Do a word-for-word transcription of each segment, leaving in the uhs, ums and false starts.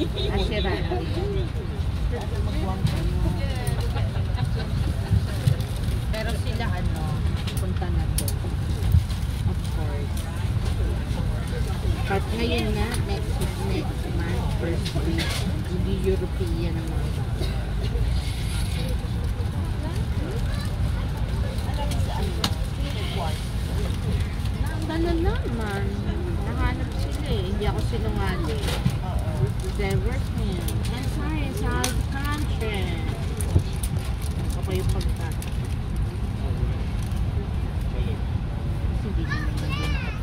I should Pero sila ano, punta na to. Of course. But ngayon na, next week, next month, first week, hindi European ang mga bata. Ano naman, nahanap sila eh, hindi ako sinungaling. Diversion and science out of the country. Ako pa yung pagkakita. Kasi hindi ko naman din nakatulad.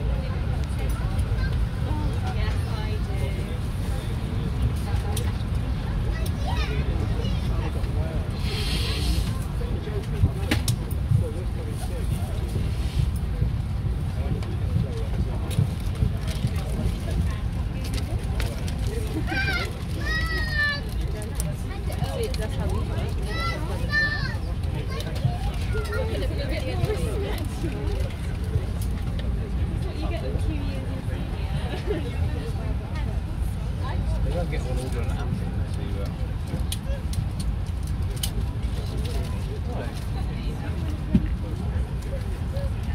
Thank you.